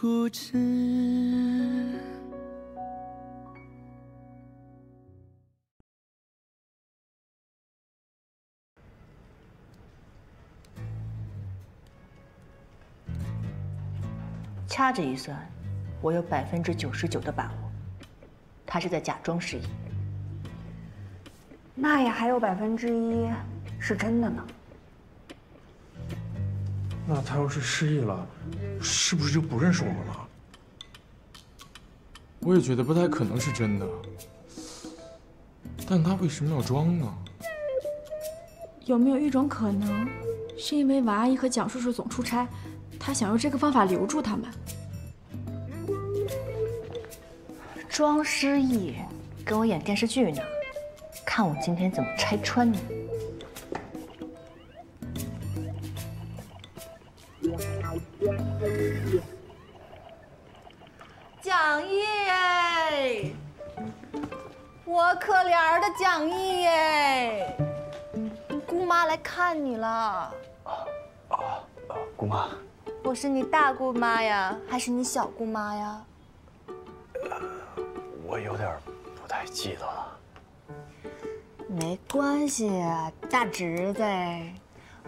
固执。掐指一算，我有99%的把握，他是在假装失忆。那也还有1%是真的呢。 那他要是失忆了，是不是就不认识我们了？我也觉得不太可能是真的，但他为什么要装呢？有没有一种可能，是因为王阿姨和蒋叔叔总出差，他想用这个方法留住他们？装失忆，跟我演电视剧呢，看我今天怎么拆穿你！ 蒋毅，我可怜的蒋毅耶！姑妈来看你了。姑妈，我是你大姑妈呀，还是你小姑妈呀？我有点不太记得了。没关系啊，大侄子。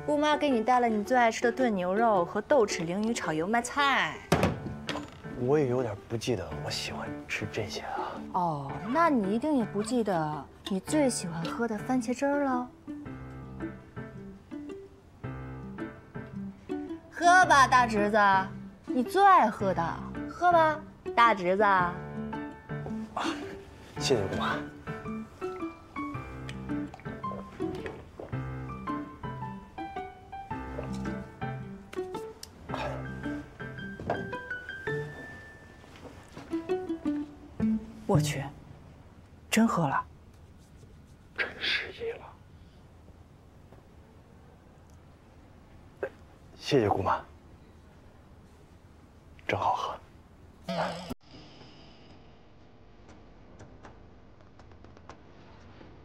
姑妈给你带了你最爱吃的炖牛肉和豆豉鲮鱼炒油麦菜。我也有点不记得我喜欢吃这些啊。哦，那你一定也不记得你最喜欢喝的番茄汁儿了。喝吧，大侄子，你最爱喝的，喝吧，大侄子。啊，谢谢姑妈。 我去，真喝了，真失忆了。谢谢姑妈，真好喝。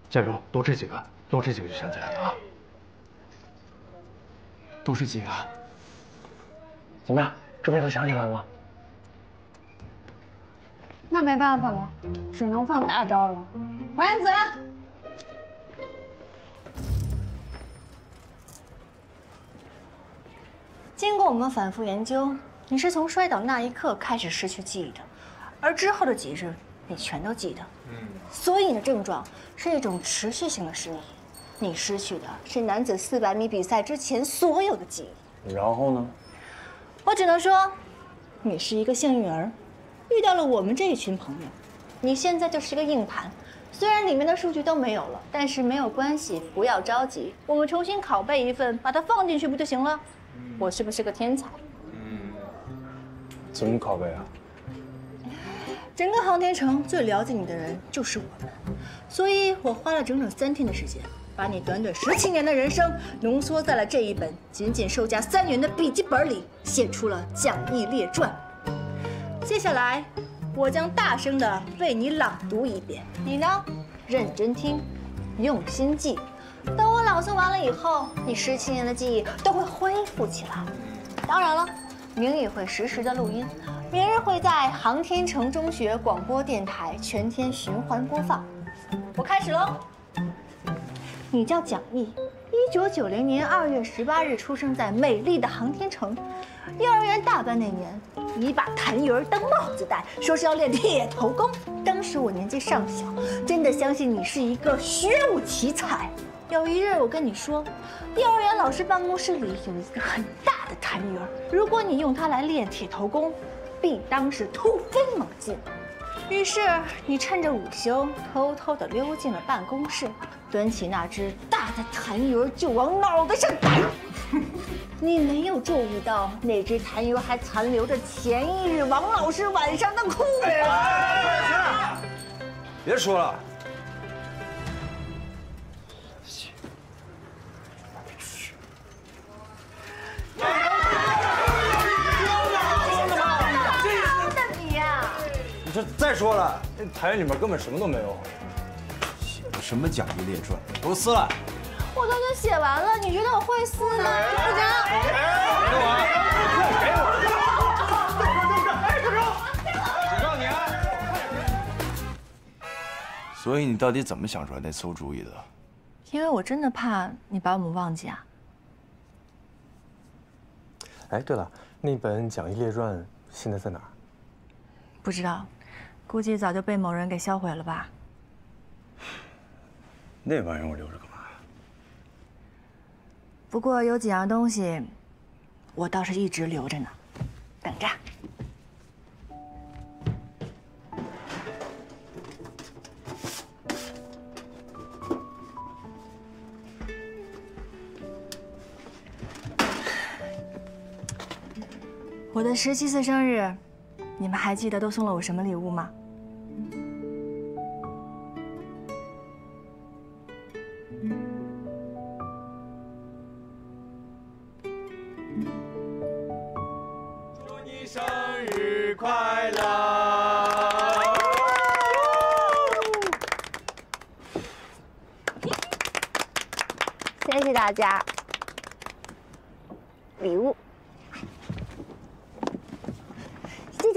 加油，多吃几个，多吃几个就想起来了啊！多吃几个，怎么样？这不是都想起来了吗？ 那没办法了，只能放大招了。王燕子，经过我们反复研究，你是从摔倒那一刻开始失去记忆的，而之后的几日你全都记得。所以你的症状是一种持续性的失忆，你失去的是男子400米比赛之前所有的记忆。然后呢？我只能说，你是一个幸运儿。 遇到了我们这一群朋友，你现在就是个硬盘，虽然里面的数据都没有了，但是没有关系，不要着急，我们重新拷贝一份，把它放进去不就行了？我是不是个天才？怎么拷贝啊？整个航天城最了解你的人就是我们，所以我花了整整3天的时间，把你短短17年的人生浓缩在了这一本仅仅售价3元的笔记本里，写出了《蒋毅列传》。 接下来，我将大声地为你朗读一遍，你呢，认真听，用心记。等我朗诵完了以后，你17年的记忆都会恢复起来。当然了，明宇会实时的录音，明日会在航天城中学广播电台全天循环播放。我开始喽。你叫蒋毅。 1990年2月18日出生在美丽的航天城，幼儿园大班那年，你把痰盂当帽子戴，说是要练铁头功。当时我年纪尚小，真的相信你是一个学武奇才。有一日我跟你说，幼儿园老师办公室里有一个很大的痰盂，如果你用它来练铁头功，必当是突飞猛进。 于是你趁着午休，偷偷地溜进了办公室，端起那只大的痰盂就往脑袋上打。你没有注意到那只痰盂还残留着前一日王老师晚上的裤子。哎，行了，别说了。这再说了，那台里面根本什么都没有，写的什么《蒋毅列传》，给我撕了！我都已经写完了，你觉得我会撕吗？不行！给我！快给我！所以你到底怎么想出来那馊主意的？因为我真的怕你把我们忘记啊。哎，对了，那本《蒋毅列传》现在在哪儿？不知道，估计早就被某人给销毁了吧。那玩意儿我留着干嘛呀？不过有几样东西，我倒是一直留着呢，等着。 我的17岁生日，你们还记得都送了我什么礼物吗？祝你生日快乐！谢谢大家，礼物。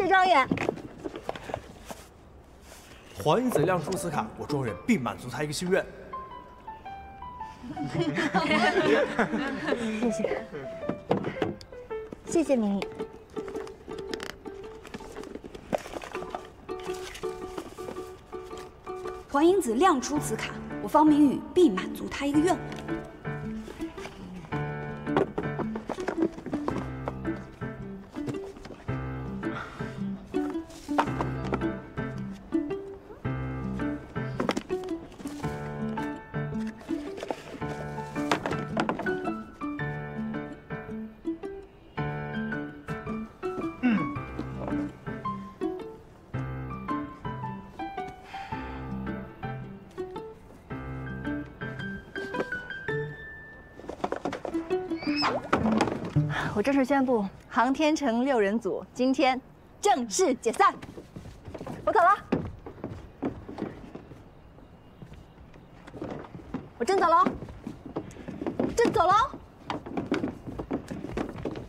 庄远，还子亮出此卡，我庄远必满足他一个心愿。谢谢，谢谢明宇。还英子亮出此卡，我方明宇必满足他一个愿望。 我正式宣布，航天城6人组今天正式解散。我走了，我真走了，真走了，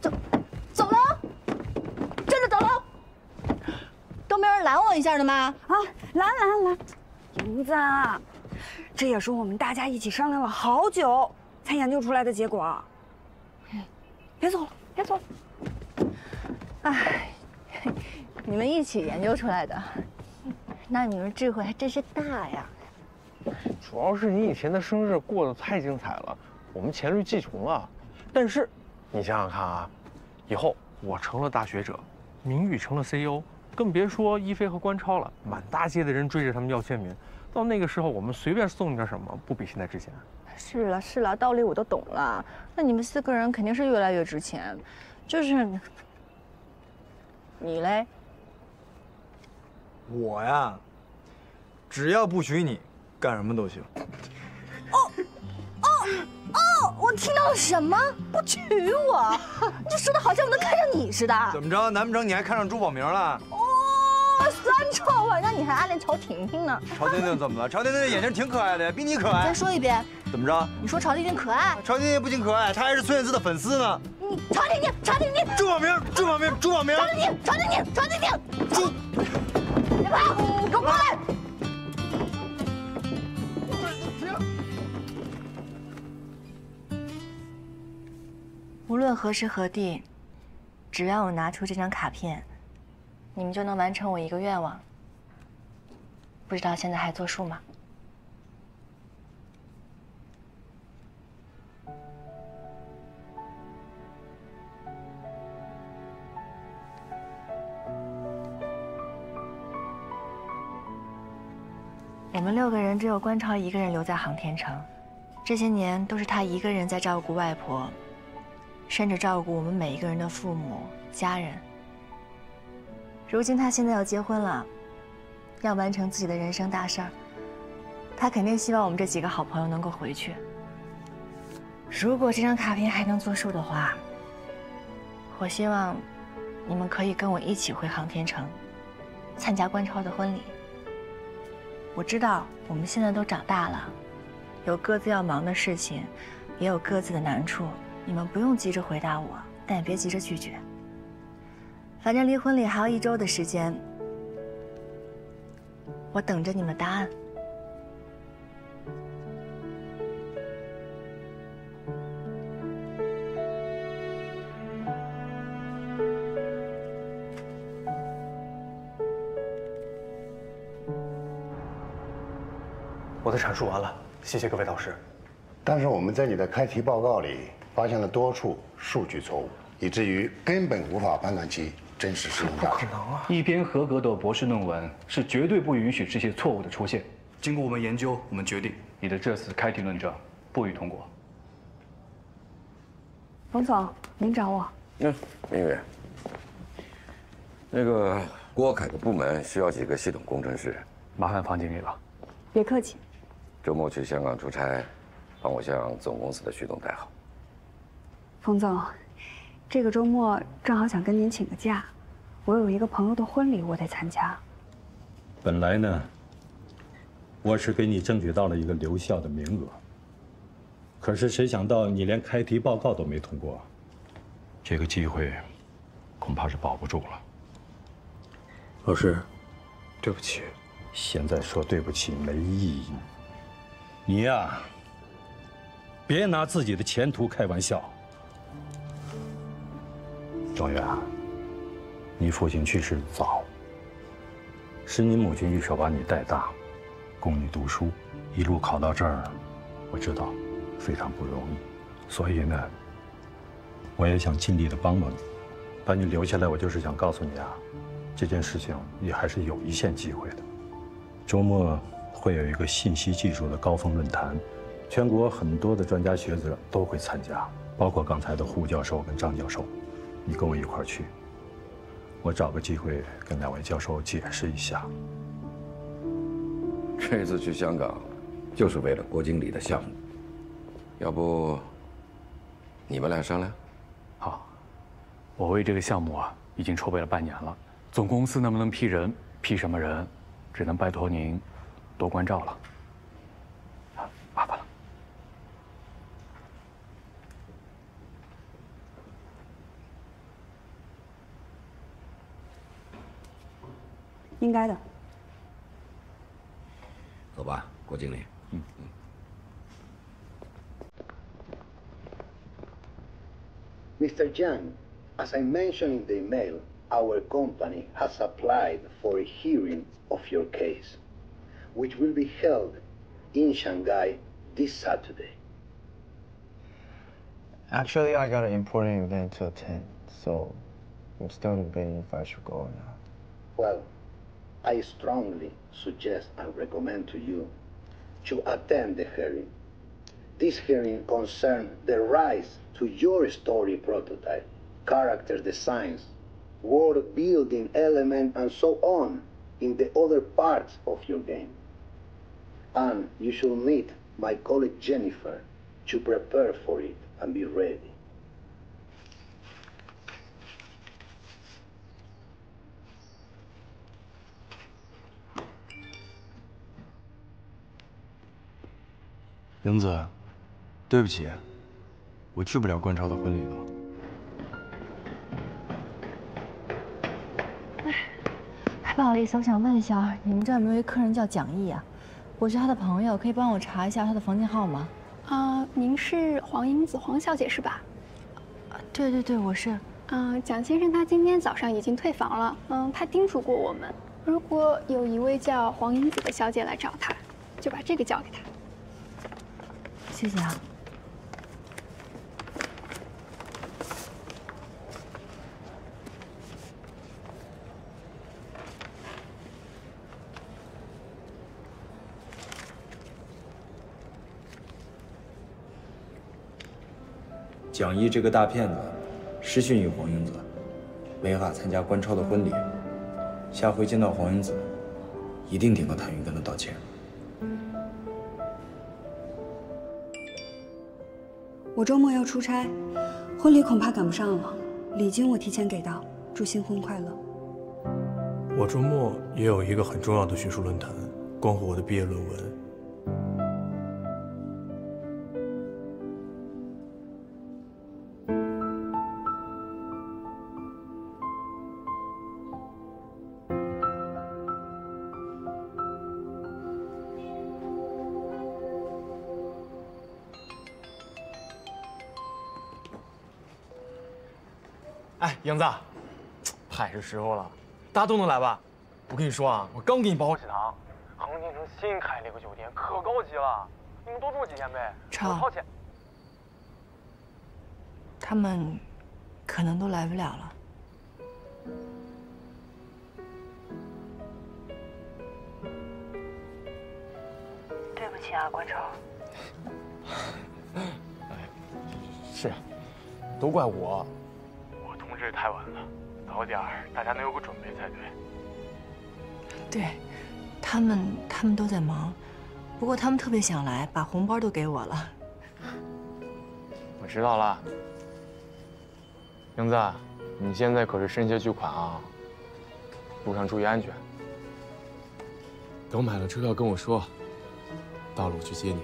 走了，真的走了，都没有人拦我一下的吗？啊，拦！银子，啊，这也是我们大家一起商量了好久才研究出来的结果。 别走了，别走了！哎，你们一起研究出来的，那你们智慧还真是大呀。主要是你以前的生日过得太精彩了，我们黔驴技穷了。但是，你想想看啊，以后我成了大学者，明宇成了 CEO， 更别说一飞和关超了，满大街的人追着他们要签名。到那个时候，我们随便送你点什么，不比现在值钱。 是了，道理我都懂了。那你们4个人肯定是越来越值钱，就是你嘞，我呀，只要不娶你，干什么都行。哦，我听到了什么？不娶我？你这说的好像我能看上你似的。怎么着？难不成你还看上朱宝明了？哦，酸臭味！那你还暗恋曹婷婷呢？曹婷婷怎么了？曹婷婷眼睛挺可爱的，比你可爱。再说一遍。 怎么着？你说曹婷婷可爱？曹婷婷不仅可爱，她还是孙燕姿的粉丝呢。你曹婷婷，朱宝明，曹婷婷，朱，你跑，你给我过来！停！无论何时何地，只要我拿出这张卡片，你们就能完成我一个愿望。不知道现在还作数吗？ 我们6个人只有关超一个人留在航天城，这些年都是他一个人在照顾外婆，甚至照顾我们每一个人的父母、家人。如今他现在要结婚了，要完成自己的人生大事儿，他肯定希望我们这几个好朋友能够回去。如果这张卡片还能作数的话，我希望你们可以跟我一起回航天城，参加关超的婚礼。 我知道我们现在都长大了，有各自要忙的事情，也有各自的难处。你们不用急着回答我，但也别急着拒绝。反正离婚礼还有1周的时间，我等着你们的答案。我的阐述完了，谢谢各位导师。但是我们在你的开题报告里发现了多处数据错误，以至于根本无法判断其真实使用价值。不可能啊！一篇合格的博士论文是绝对不允许这些错误的出现。经过我们研究，我们决定你的这次开题论证不予通过。冯总，您找我。明月。 那个郭凯的部门需要几个系统工程师，麻烦房经理了。别客气。周末去香港出差，帮我向总公司的徐总带好。冯总，这个周末正好想跟您请个假，我有一个朋友的婚礼，我得参加。本来呢，我是给你争取到了一个留校的名额，可是谁想到你连开题报告都没通过，这个机会恐怕是保不住了。 老师，对不起。现在说对不起没意义。你呀，别拿自己的前途开玩笑。庄园，你父亲去世早，是你母亲一手把你带大，供你读书，一路考到这儿，我知道非常不容易。所以呢，我也想尽力的帮帮你，把你留下来。我就是想告诉你啊。 这件事情也还是有一线机会的。周末会有一个信息技术的高峰论坛，全国很多的专家学者都会参加，包括刚才的胡教授跟张教授。你跟我一块儿去，我找个机会跟两位教授解释一下。这次去香港，就是为了郭经理的项目。要不，你们俩商量。好，我为这个项目啊，已经筹备了半年了。 总公司能不能批人，批什么人，只能拜托您多关照了。啊，麻烦了。应该的。走吧，郭经理。嗯嗯。 Mr. Jiang, as I mentioned in the email. Our company has applied for a hearing of your case, which will be held in Shanghai this Saturday. Actually, I got an important event to attend, so I'm still debating if I should go or not. Well, I strongly suggest and recommend to you to attend the hearing. This hearing concerns the rise to your story prototype, character designs, world building element and so on in the other parts of your game. And you shall meet my colleague Jennifer to prepare for it and be ready. Yingzi，对不起，我去不了观潮的婚礼了。 不好意思，我想问一下，你们这儿有没有一客人叫蒋毅啊？我是他的朋友，可以帮我查一下他的房间号吗？啊，您是黄英子黄小姐是吧？对对对，我是。嗯，蒋先生他今天早上已经退房了。嗯，他叮嘱过我们，如果有一位叫黄英子的小姐来找他，就把这个交给他。谢谢啊。 蒋毅这个大骗子，失信于黄英子，违法参加关超的婚礼。下回见到黄英子，一定顶个谭云跟他道歉。我周末要出差，婚礼恐怕赶不上了。礼金我提前给到，祝新婚快乐。我周末也有一个很重要的学术论坛，关乎我的毕业论文。 英子，嗨，是时候了，大家都能来吧？我跟你说啊，我刚给你包好喜糖，恒进城新开了一个酒店，可高级了，你们多住几天呗。超，他们可能都来不了了。 对不起啊，国超。是，都怪我。我通知太晚了，早点大家能有个准备才对。对，他们都在忙，不过他们特别想来，把红包都给我了。我知道了。英子，你现在可是身携巨款啊，路上注意安全。等买了车票跟我说。 到了，我去接你。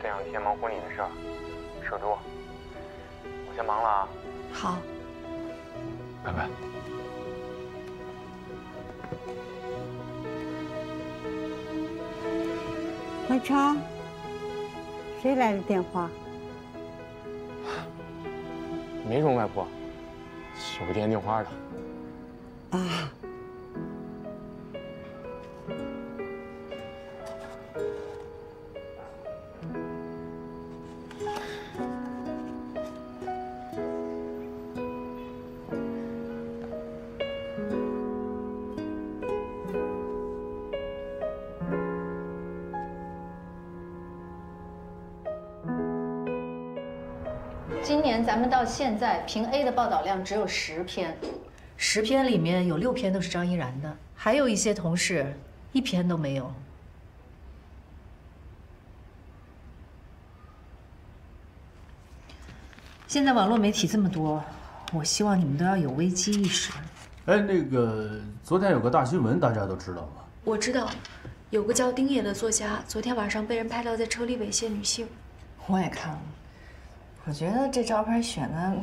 这两天忙婚礼的事儿，事多。我先忙了啊。好。拜拜。国超，谁来的电话？没什么，外婆，手电订花的。啊。 今年咱们到现在评 A 的报道量只有10篇，10篇里面有6篇都是张依然的，还有一些同事一篇都没有。现在网络媒体这么多，我希望你们都要有危机意识。哎，那个昨天有个大新闻，大家都知道吗？我知道，有个叫丁野的作家，昨天晚上被人拍到在车里猥亵女性。我也看了。 我觉得这照片选的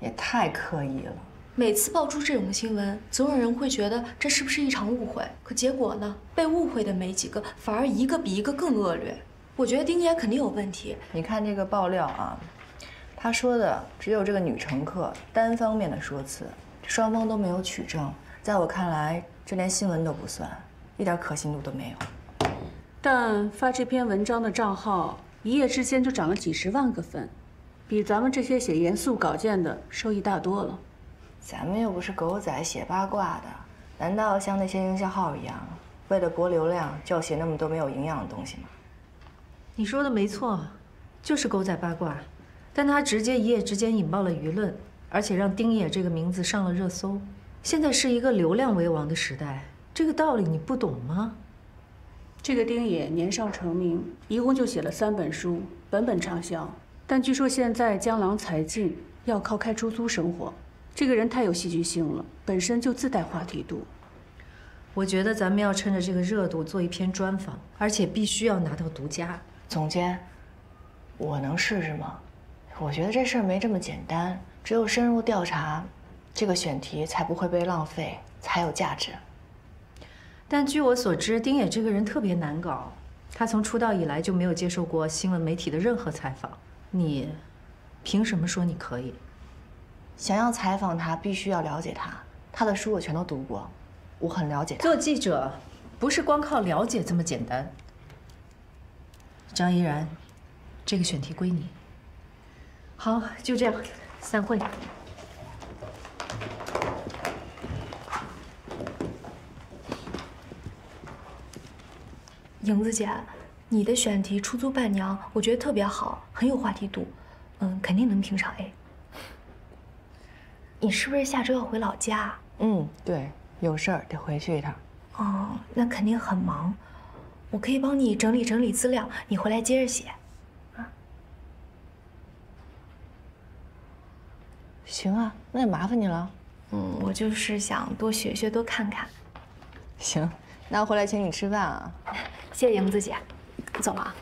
也太刻意了。每次爆出这种新闻，总有人会觉得这是不是一场误会？可结果呢，被误会的没几个，反而一个比一个更恶劣。我觉得丁岩肯定有问题。你看这个爆料啊，他说的只有这个女乘客单方面的说辞，双方都没有取证。在我看来，这连新闻都不算，一点可信度都没有。但发这篇文章的账号一夜之间就涨了几十万个粉。 比咱们这些写严肃稿件的收益大多了。咱们又不是狗仔写八卦的，难道像那些营销号一样，为了博流量就要写那么多没有营养的东西吗？你说的没错，就是狗仔八卦，但他直接一夜之间引爆了舆论，而且让丁野这个名字上了热搜。现在是一个流量为王的时代，这个道理你不懂吗？ 这个丁野年少成名，一共就写了3本书，本本畅销。 但据说现在江郎才尽，要靠开出租生活。这个人太有戏剧性了，本身就自带话题度。我觉得咱们要趁着这个热度做一篇专访，而且必须要拿到独家。总监，我能试试吗？我觉得这事儿没这么简单，只有深入调查，这个选题才不会被浪费，才有价值。但据我所知，丁野这个人特别难搞，他从出道以来就没有接受过新闻媒体的任何采访。 你凭什么说你可以？想要采访他，必须要了解他。他的书我全都读过，我很了解他。做记者不是光靠了解这么简单。张依然，这个选题归你。好，就这样，散会。莹子姐。 你的选题《出租伴娘》，我觉得特别好，很有话题度，肯定能评上 A。你是不是下周要回老家？嗯，对，有事儿得回去一趟。哦，那肯定很忙，我可以帮你整理整理资料，你回来接着写。啊，行啊，那也麻烦你了。嗯，我就是想多学学，多看看。行，那我回来请你吃饭啊。谢谢莹子姐。 我走了啊！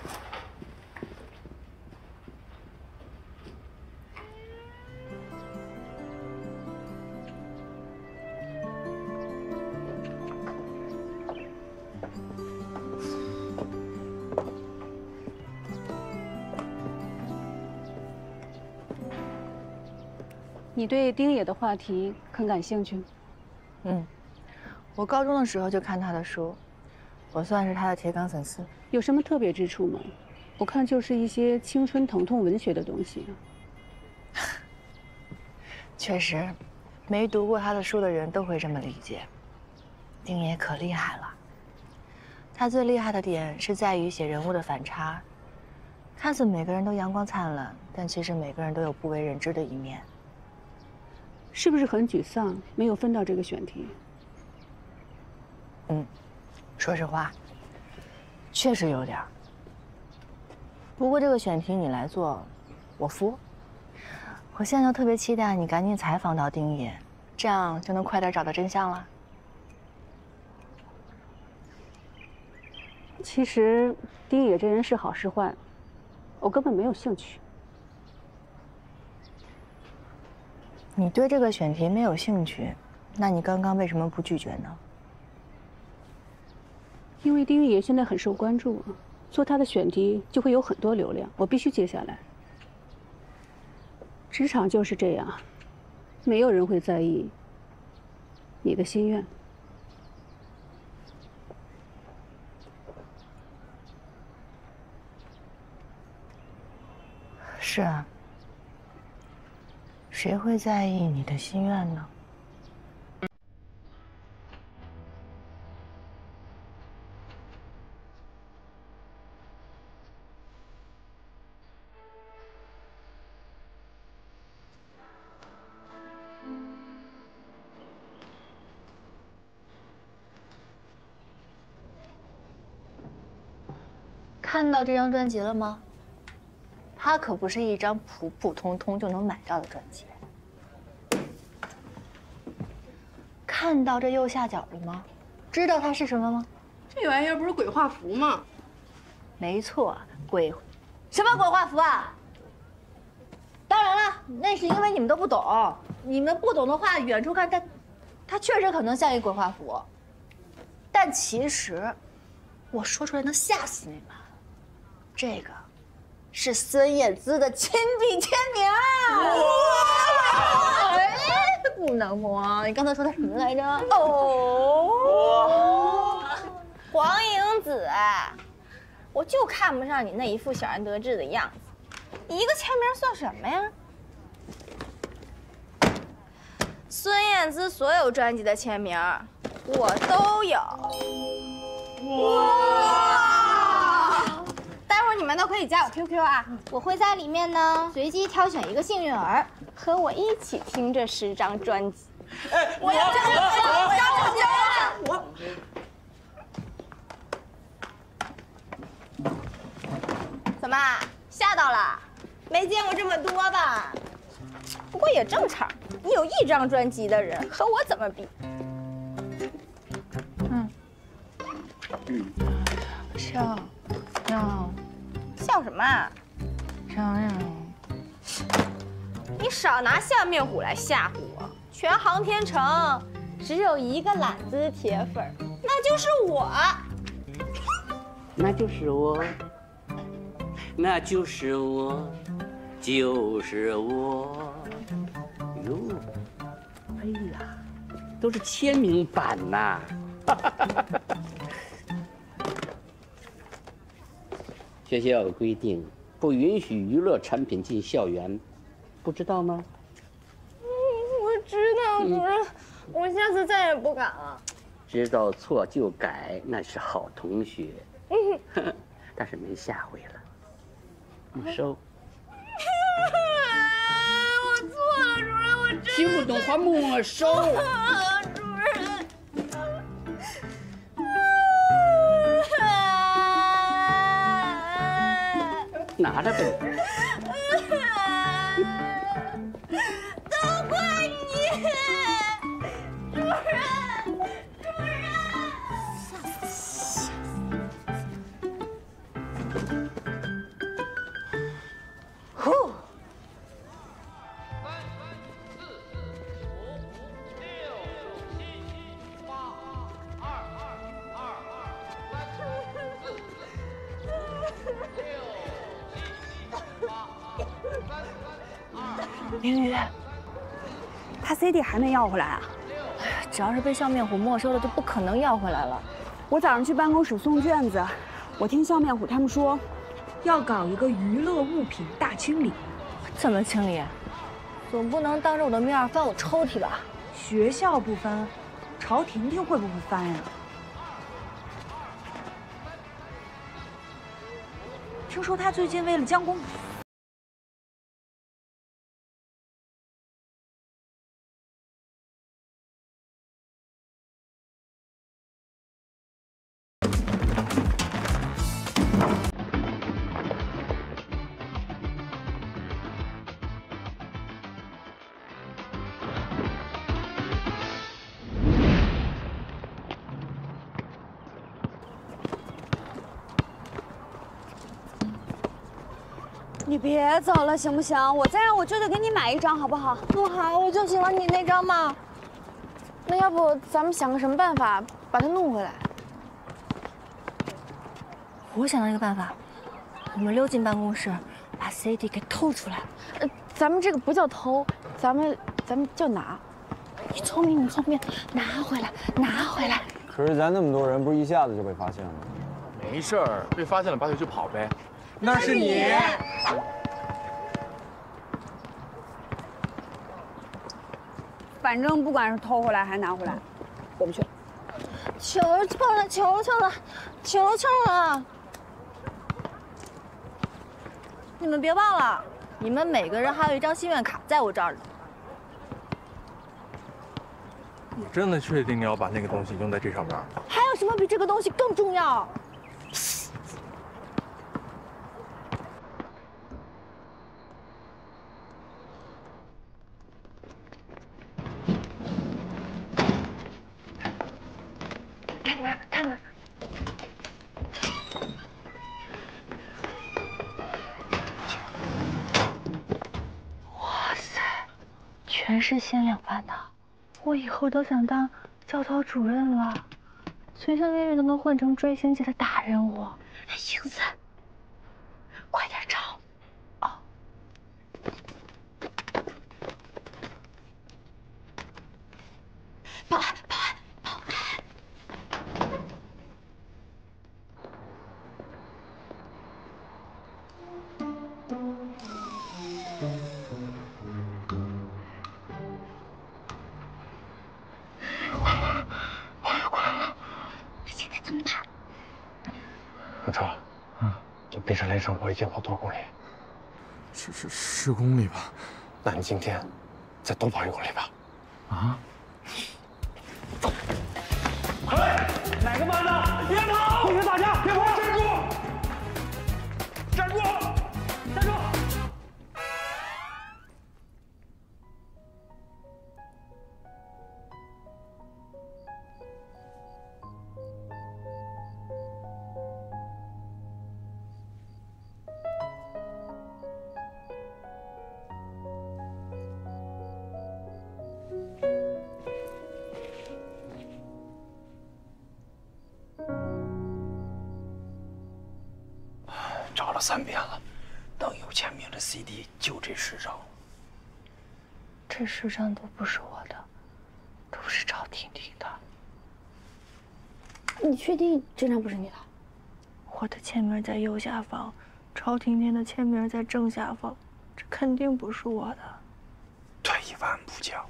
你对丁野的话题很感兴趣？嗯，我高中的时候就看他的书。我算是他的铁杆粉丝。有什么特别之处吗？我看就是一些青春疼痛文学的东西。确实，没读过他的书的人都会这么理解。丁爷可厉害了，他最厉害的点是在于写人物的反差。 看似每个人都阳光灿烂，但其实每个人都有不为人知的一面。是不是很沮丧？没有分到这个选题。嗯，说实话，确实有点儿。不过这个选题你来做，我服。我现在就特别期待你赶紧采访到丁爷，这样就能快点找到真相了。其实丁爷这人是好是坏。 我根本没有兴趣。你对这个选题没有兴趣，那你刚刚为什么不拒绝呢？因为丁爷现在很受关注，做他的选题就会有很多流量，我必须接下来。职场就是这样，没有人会在意你的心愿。 是啊，谁会在意你的心愿呢？看到这张专辑了吗？ 它可不是一张普普通通就能买到的专辑。看到这右下角了吗？知道它是什么吗？这玩意儿不是鬼画符吗？没错，鬼，什么鬼画符啊？当然了，那是因为你们都不懂。你们不懂的话，远处看它确实可能像一鬼画符，但其实，我说出来能吓死你们。这个。 是孙燕姿的亲笔签名。哎，不能摸！你刚才说他什么来着？哦，黄影子，我就看不上你那一副小人得志的样子，一个签名算什么呀？孙燕姿所有专辑的签名我都有。哇！ 你们都可以加我 QQ 啊！我会在里面呢随机挑选一个幸运儿，和我一起听这10张专辑。哎，我要我要！怎么吓到了？没见过这么多吧？不过也正常，你有1张专辑的人和我怎么比？嗯，笑笑。 笑什么啊？张亮，你少拿笑面虎来吓唬我！全航天城只有一个懒子铁粉，那就是我，那就是我，那就是我，就是我。哟，哎呀，都是签名版呐！学校有规定，不允许娱乐产品进校园，不知道吗？嗯，我知道，主任，我下次再也不敢了。知道错就改，那是好同学。嗯，但是没下回了。没收。我错了，主任，我真听不懂还没收。主任。 拿着呗，都怪你，主任，吓死！呼！3、4、5、6、7、8、2、2、3、4、5、6、7、8、2、2、3、4、5、6、7、8、2、2、3、4、5、6、7、8、2、2、3、4、5、6、7、8、2、2、3、4、5、6、7、8、2、2、3、4、5、6、7、8、2、2、3、4、5、6、7、8、2、2、3、4、5、6、7、8、2、2、3、4、5、6、7、8、2、2、3、4、5、6、7、8、2、2、3、4、5、6、7、8、2、2、3、4、5、6、7、8、2、2、3、4、5、6、7、8、2、2、3、4、5、6、7、8、2、2、3、4、5、6、7、8、2、2、3、4、5、6、7、8、2、2、3、4、5、6、7、8、2、2、3、 他 CD 还没要回来啊？哎呀，只要是被笑面虎没收了，就不可能要回来了。我早上去办公室送卷子，我听笑面虎他们说，要搞一个娱乐物品大清理。怎么清理？总不能当着我的面翻我抽屉吧？学校不翻，朝婷婷会不会翻呀？ 听说他最近为了江公子。 你别走了，行不行？我再让我舅舅给你买一张，好不好？不好，我就喜欢你那张嘛。那要不咱们想个什么办法把它弄回来？我想到一个办法，我们溜进办公室，把 CD 给偷出来。咱们这个不叫偷，咱们叫拿。你聪明，你聪明，拿回来，拿回来。可是咱那么多人，不是一下子就被发现了吗？没事儿，被发现了拔腿就跑呗。 那是你。反正不管是偷回来还是拿回来，我不去。求求了，求求了，求求了！你们别忘了，你们每个人还有一张心愿卡在我这儿呢。你真的确定你要把那个东西用在这上面？还有什么比这个东西更重要？ 是限量版的，我以后都想当教导主任了，随随便便都能混成追星界的大人物。哎，英子，快点找！哦，保安，保安，保安！离这雷声我已经跑多少公里？十公里吧。那你今天再多跑1公里吧。啊！走！哎，哪个班的？别跑！同学打架，别跑！站住！站住！站住！3遍了，等有签名的 CD 就这10张，这10张都不是我的，都是赵婷婷的。你确定这张不是你的？我的签名在右下方，赵婷婷的签名在正下方，这肯定不是我的。退一万步讲，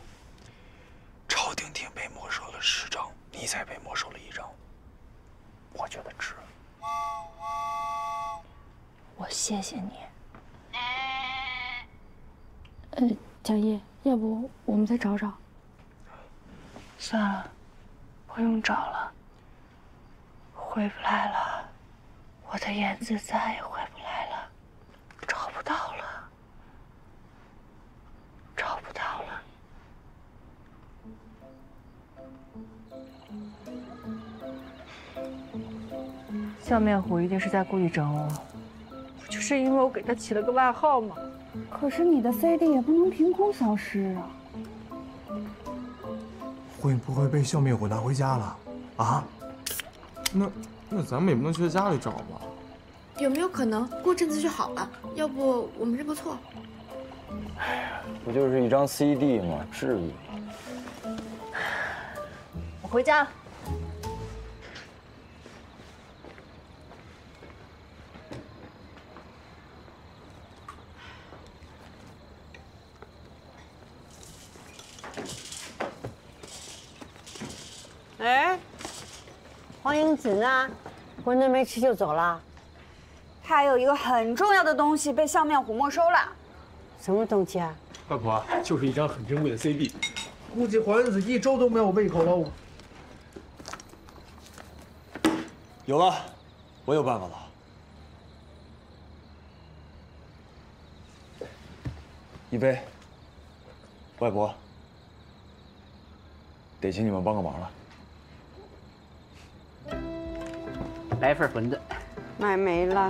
赵婷婷被没收了10张，你才被没收了1张，我觉得值。 我谢谢你，蒋毅，要不我们再找找？算了，不用找了，回不来了，我的燕子再也回不来了，找不到了，找不到了。 笑面虎一定是在故意整我，不就是因为我给他起了个外号吗？可是你的 CD 也不能凭空消失啊！会不会被笑面虎拿回家了？啊？那咱们也不能去家里找吧？有没有可能过阵子就好了？要不我们认个错？哎呀，不就是一张 CD 吗？至于吗？我回家了。哎，黄英子呢？馄饨没吃就走了？她有一个很重要的东西被笑面虎没收了。什么东西啊？外婆，就是一张很珍贵的 CD， 估计黄英子一周都没有胃口喽。有了，我有办法了。 一菲，外婆，得请你们帮个忙了。来份馄饨，买没了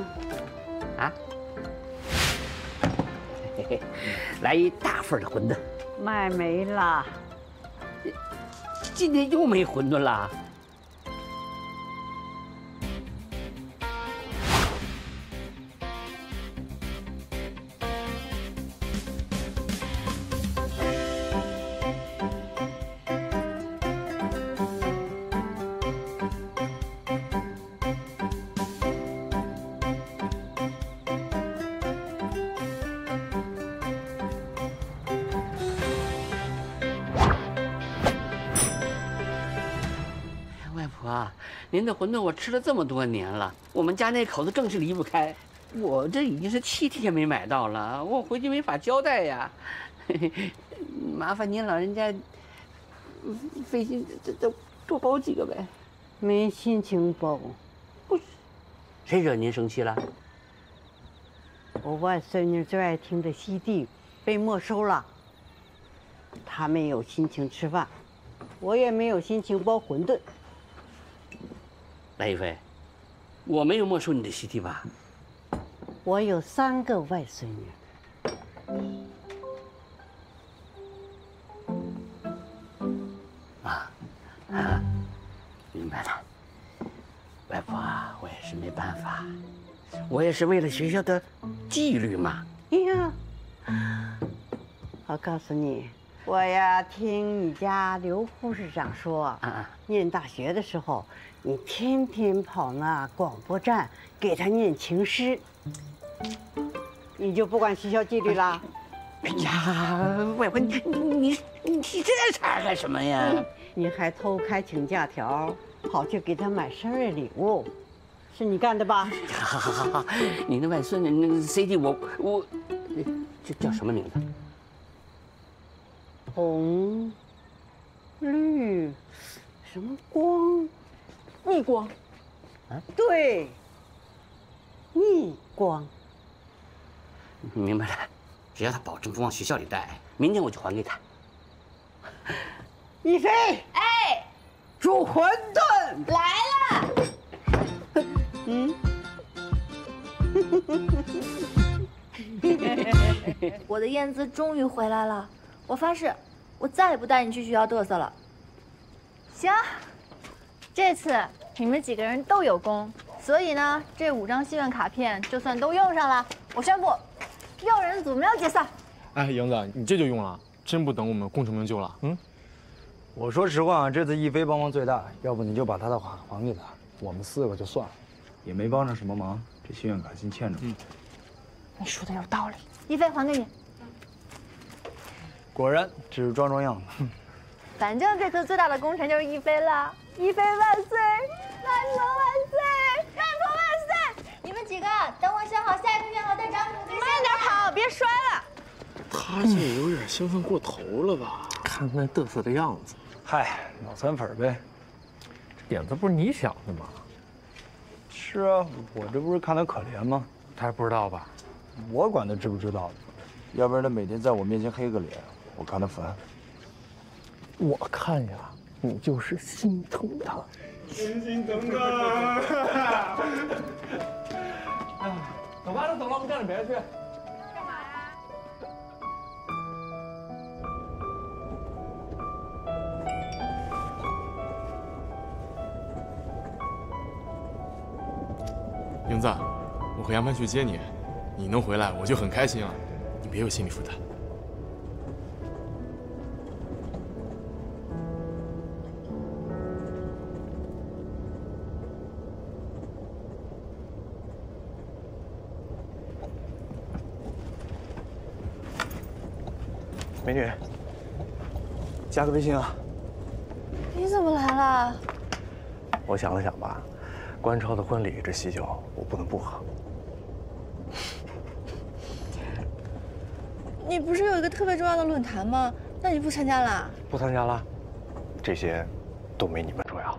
啊？嘿嘿，来一大份的馄饨，买没了。今天又没馄饨了。 您的馄饨我吃了这么多年了，我们家那口子更是离不开。我这已经是7天没买到了，我回去没法交代呀。麻烦您老人家费心，这多包几个呗。没心情包。不是，谁惹您生气了？我外孙女最爱听的 CD 被没收了，她没有心情吃饭，我也没有心情包馄饨。 来一菲，我没有没收你的 CD 吧？我有3个外孙女。啊，明白了。外婆啊，我也是没办法，我也是为了学校的纪律嘛。哎呀，我告诉你，我呀听你家刘护士长说，念大学的时候。 你天天跑那广播站给他念情诗，你就不管学校纪律啦？哎呀，外婆，你提这茬干什么呀？你还偷开请假条，跑去给他买生日礼物，是你干的吧？好好好好，你那外孙女那 CD 我，这叫什么名字？红、绿、什么光？ 逆光，啊，对，逆光。明白了，只要他保证不往学校里带，明天我就还给他。一菲，哎，煮馄饨来了。嗯，我的燕子终于回来了，我发誓，我再也不带你去学校嘚瑟了。行。 这次你们几个人都有功，所以呢，这5张心愿卡片就算都用上了。我宣布，用人组没有解散。哎，英子，你这就用了，真不等我们功成名就了。嗯，我说实话，这次一菲帮忙最大，要不你就把她的卡还给她，我们4个就算了，也没帮上什么忙，这心愿卡先欠着。嗯，你说的有道理，一菲还给你。果然只是装样子。反正这次最大的功臣就是一菲了。 一菲万岁，外婆万岁，外婆万岁！你们几个等我想好下一个愿望再找你们对象。慢点跑，别摔了。他这有点兴奋过头了吧？看那嘚瑟的样子。嗨，脑残粉呗。这点子不是你想的吗？是啊，我这不是看他可怜吗？他还不知道吧？我管他知不知道的，要不然他每天在我面前黑个脸，我看他烦。我看呀。 你就是心疼他，真心疼他。啊，走吧，都走了，我们站着别去。干嘛呀？英子，我和杨帆去接你，你能回来我就很开心了，你别有心理负担。 美女，加个微信啊！你怎么来了？我想了想吧，关超的婚礼这喜酒我不能不喝。你不是有一个特别重要的论坛吗？那你不参加啦？不参加啦，这些都没你们重要。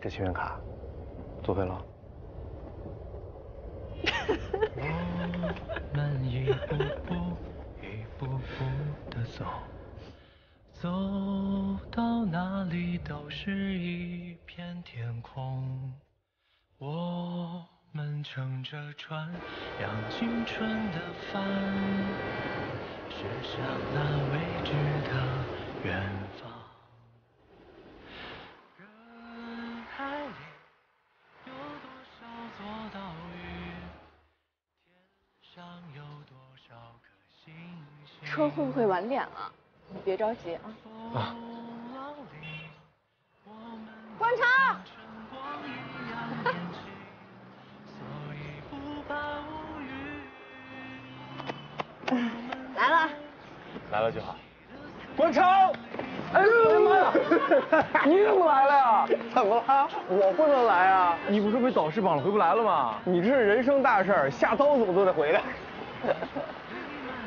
这心愿卡作废了。我们一步步、一步步的走，走到哪里都是一片天空。我们乘着船，扬青春的帆，驶向那未知的远方。 车会不会晚点了？你别着急啊。啊。关超。来了。来了就好。关超。哎呦妈呀！你怎么来了呀？怎么了？我不能来啊！你不是被导师绑了回不来了吗？你这是人生大事儿，下刀总都得回来。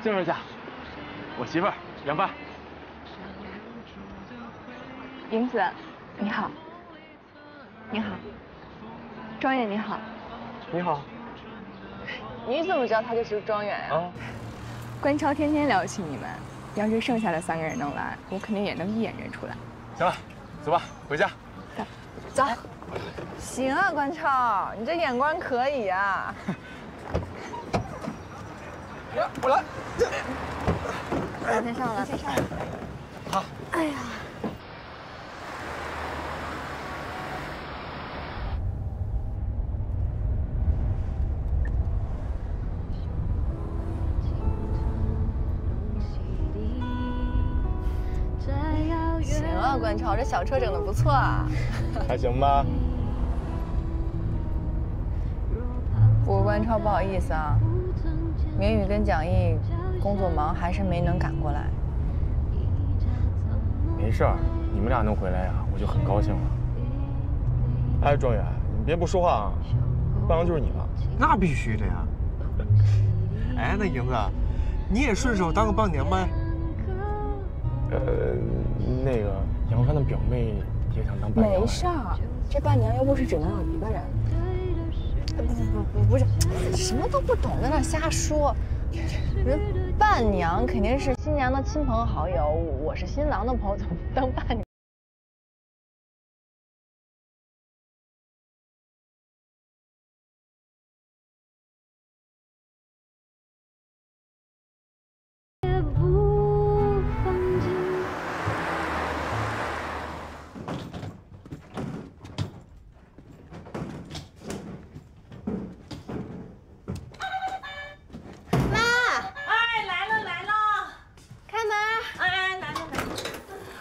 介绍一下。 我媳妇儿杨帆，莹子，你好，你好，庄远你好，你好，你怎么知道他就是庄远呀？啊，关超天天聊起你们，要是剩下的3个人能来，我肯定也能一眼认出来。行了，走吧，回家。走。走。行啊，关超，你这眼光可以啊。我来。 先上了，先上了。好。哎呀。行啊，关超，这小车整的不错啊。还行吧。不过关超，不好意思啊，明宇跟蒋毅。 工作忙，还是没能赶过来。没事儿，你们俩能回来呀、我就很高兴了。哎，庄远，你别不说话啊，伴郎就是你了。那必须的呀。哎，那莹子，你也顺手当个伴娘呗。那个杨帆的表妹也想当伴娘。没事儿，这伴娘又不是只能有一个人。不是，什么都不懂，在那瞎说。 人伴娘肯定是新娘的亲朋好友，我是新郎的朋友，怎么当伴娘？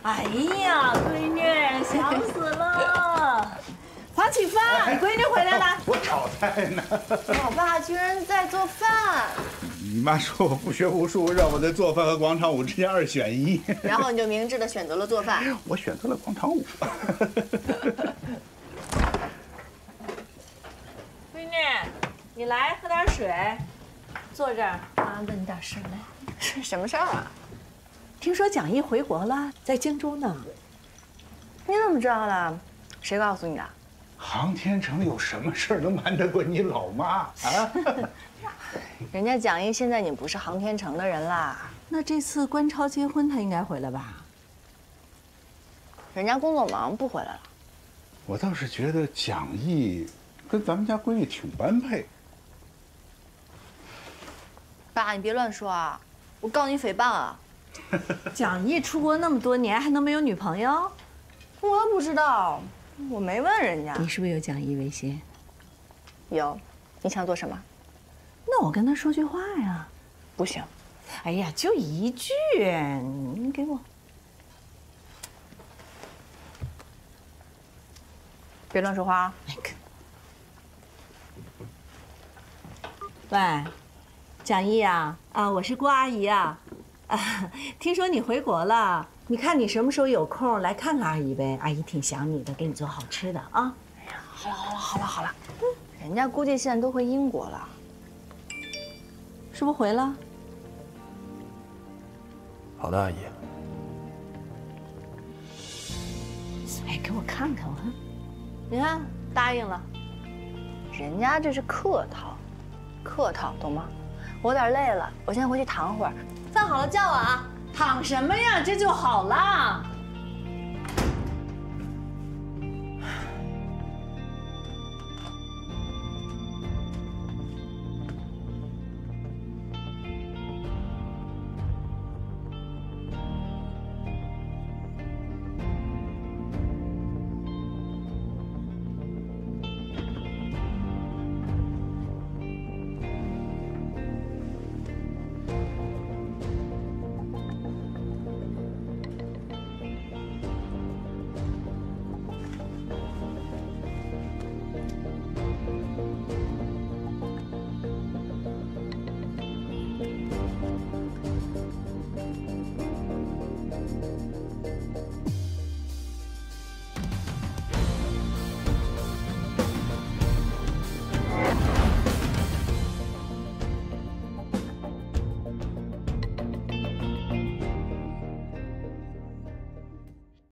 哎呀，闺女，想死了！黄启帆，你闺女回来了。我炒菜呢。我爸居然在做饭。你妈说我不学无术，让我在做饭和广场舞之间2选1。然后你就明智的选择了做饭。我选择了广场舞。闺女，你来喝点水，坐这儿。妈问你点事儿来。是什么事儿啊？ 听说蒋毅回国了，在荆州呢。你怎么知道的？谁告诉你的？航天城有什么事儿能瞒得过你老妈啊？人家蒋毅现在也不是航天城的人啦。那这次关超结婚，他应该回来吧？人家工作忙，不回来了。我倒是觉得蒋毅跟咱们家闺女挺般配。爸，你别乱说啊！我告你诽谤啊！ 蒋毅出国那么多年，还能没有女朋友？我不知道，我没问人家。你是不是有蒋毅微信？有，你想做什么？那我跟他说句话呀。不行。哎呀，就一句，你给我。别乱说话啊！喂，蒋毅啊，我是郭阿姨啊，听说你回国了，你看你什么时候有空来看看阿姨呗？阿姨挺想你的，给你做好吃的啊。哎呀，好了，人家估计现在都回英国了，是不是回了？好的，阿姨。哎，给我看看我，你看答应了，人家这是客套。 客套，懂吗？我有点累了，我先回去躺会儿。饭好了叫我啊！躺什么呀？这就好了。